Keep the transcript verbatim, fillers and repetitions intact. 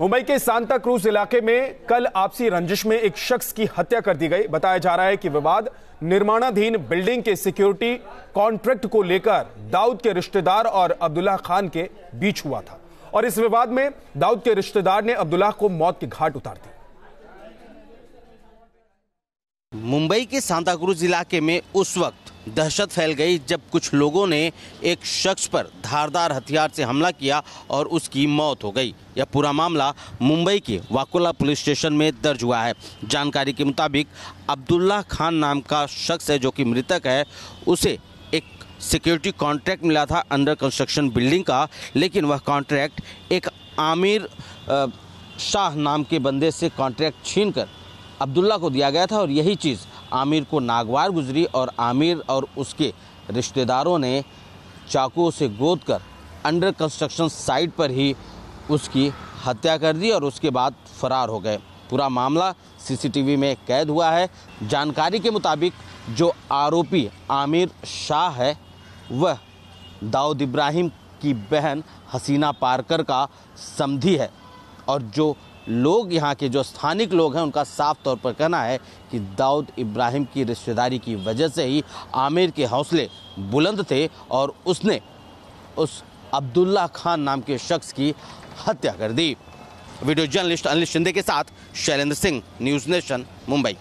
मुंबई के Santa cruise इलाके में कल आपसी रंजिश में एक शख्स की हत्या कर दी गई। बताया जा रहा है कि विवाद निर्माणाधीन बिल्डिंग के सिक्योरिटी कॉन्ट्रैक्ट को लेकर दाऊद के रिश्तेदार और अब्दुल्लाह खान के बीच हुआ था और इस विवाद में दाऊद के रिश्तेदार ने अब्दुल्लाह को मौत के घाट उतार दिया। मुंबई के सांता क्रूज इलाके में उस वक्त दहशत फैल गई जब कुछ लोगों ने एक शख्स पर धारदार हथियार से हमला किया और उसकी मौत हो गई। यह पूरा मामला मुंबई के बाकोला पुलिस स्टेशन में दर्ज हुआ है। जानकारी के मुताबिक अब्दुल्लाह खान नाम का शख्स है जो कि मृतक है। उसे एक सिक्योरिटी कॉन्ट्रैक्ट मिला था अंडर कंस्ट्रक्शन बिल्डिंग का, लेकिन वह कॉन्ट्रैक्ट एक आमिर शाह नाम के बंदे से कॉन्ट्रैक्ट छीन कर अब्दुल्ला को दिया गया था और यही चीज़ आमिर को नागवार गुजरी और आमिर और उसके रिश्तेदारों ने चाकू से गोद कर अंडर कंस्ट्रक्शन साइट पर ही उसकी हत्या कर दी और उसके बाद फरार हो गए। पूरा मामला सीसीटीवी में कैद हुआ है। जानकारी के मुताबिक जो आरोपी आमिर शाह है वह दाऊद इब्राहिम की बहन हसीना पार्कर का समधी है और जो लोग यहाँ के जो स्थानिक लोग हैं उनका साफ तौर पर कहना है कि दाऊद इब्राहिम की रिश्तेदारी की वजह से ही आमिर के हौसले बुलंद थे और उसने उस अब्दुल्लाह खान नाम के शख्स की हत्या कर दी। वीडियो जर्नलिस्ट अनिल शिंदे के साथ शैलेंद्र सिंह, न्यूज़ नेशन, मुंबई।